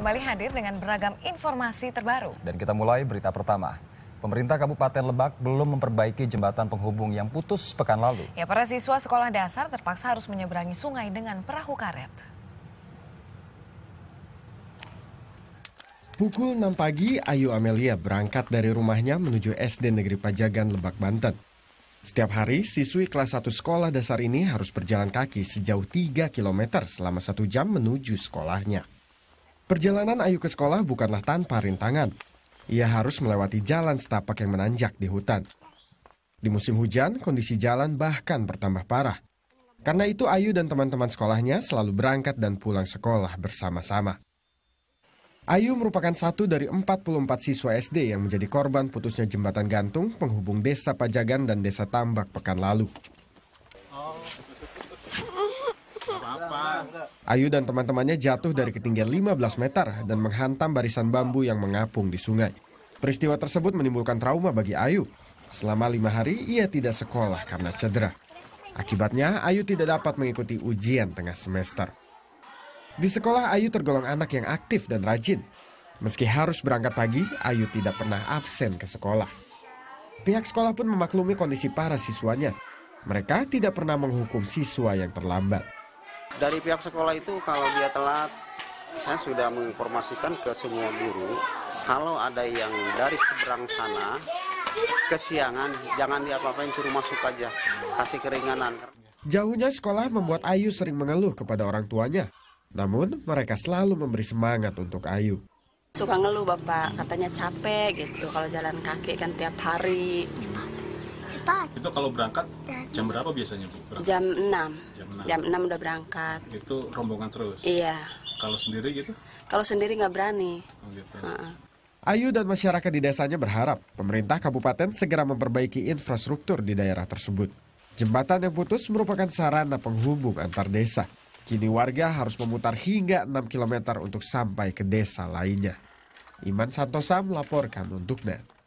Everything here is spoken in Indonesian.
kembali hadir dengan beragam informasi terbaru. Dan kita mulai berita pertama. Pemerintah Kabupaten Lebak belum memperbaiki jembatan penghubung yang putus pekan lalu. Ya, para siswa sekolah dasar terpaksa harus menyeberangi sungai dengan perahu karet. Pukul 6 pagi, Ayu Amelia berangkat dari rumahnya menuju SD Negeri Pajagan, Lebak, Banten. Setiap hari, siswi kelas 1 sekolah dasar ini harus berjalan kaki sejauh 3 km selama 1 jam menuju sekolahnya. Perjalanan Ayu ke sekolah bukanlah tanpa rintangan. Ia harus melewati jalan setapak yang menanjak di hutan. Di musim hujan, kondisi jalan bahkan bertambah parah. Karena itu Ayu dan teman-teman sekolahnya selalu berangkat dan pulang sekolah bersama-sama. Ayu merupakan satu dari 44 siswa SD yang menjadi korban putusnya jembatan gantung penghubung Desa Pajagan dan Desa Tambak pekan lalu. Ayu dan teman-temannya jatuh dari ketinggian 15 meter dan menghantam barisan bambu yang mengapung di sungai. Peristiwa tersebut menimbulkan trauma bagi Ayu. Selama 5 hari ia tidak sekolah karena cedera. Akibatnya Ayu tidak dapat mengikuti ujian tengah semester. Di sekolah Ayu tergolong anak yang aktif dan rajin. Meski harus berangkat pagi, Ayu tidak pernah absen ke sekolah. Pihak sekolah pun memaklumi kondisi para siswanya. Mereka tidak pernah menghukum siswa yang terlambat. Dari pihak sekolah itu kalau dia telat, saya sudah menginformasikan ke semua guru, kalau ada yang dari seberang sana kesiangan, jangan diapa-apain, suruh masuk aja, kasih keringanan. Jauhnya sekolah membuat Ayu sering mengeluh kepada orang tuanya. Namun mereka selalu memberi semangat untuk Ayu. Suka ngeluh bapak, katanya capek gitu kalau jalan kaki kan tiap hari. Itu kalau berangkat jam berapa biasanya Bu? Berangkat? Jam 6. Jam 6 udah berangkat. Itu rombongan terus? Iya. Kalau sendiri gitu? Kalau sendiri nggak berani. Oh, gitu. Ayu dan masyarakat di desanya berharap pemerintah kabupaten segera memperbaiki infrastruktur di daerah tersebut. Jembatan yang putus merupakan sarana penghubung antar desa. Kini warga harus memutar hingga 6 km untuk sampai ke desa lainnya. Iman Santosa melaporkan untuk NET.